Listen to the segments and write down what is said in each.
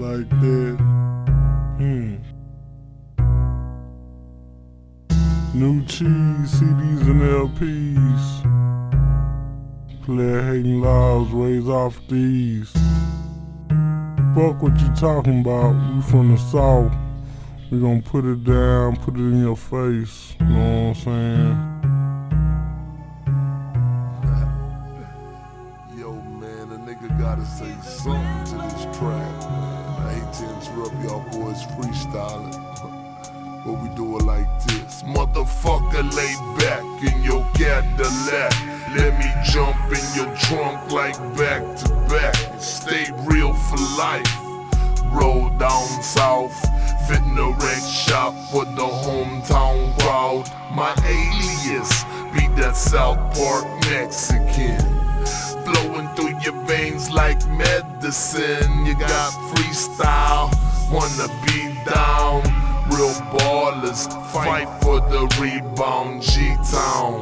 like that. New cheese, CDs and LPs. Player hating laws, raise off these. Fuck what you talking about, we from the South. We gon' put it down, put it in your face. Know what I'm saying? Yo man, a nigga gotta say something to this track, man. I hate to interrupt y'all boys freestyling, but we do it like this. Motherfucker, lay back in your Cadillac. Let me jump in your trunk like back to back. Stay real for life. Roll down south, fitting the red shop for the hometown crowd. My alias be that South Park Mexican, flowing through your veins like medicine. You got freestyle, wanna be down. Real ballers fight for the rebound. G-Town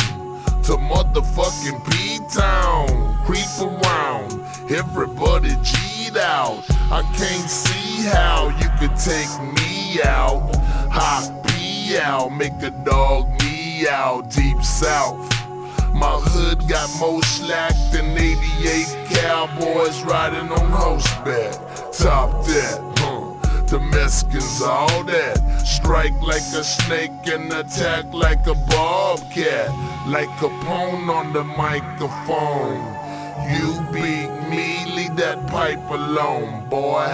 to motherfucking P-Town, creep around, everybody G'd out. I can't see how you could take me out. Hot pee out, make a dog meow. Deep South, my hood got more slack than 88 cowboys riding on horseback. Top that, the Mexicans all that. Strike like a snake and attack like a bobcat, like Capone on the microphone. You beat me, leave that pipe alone, boy.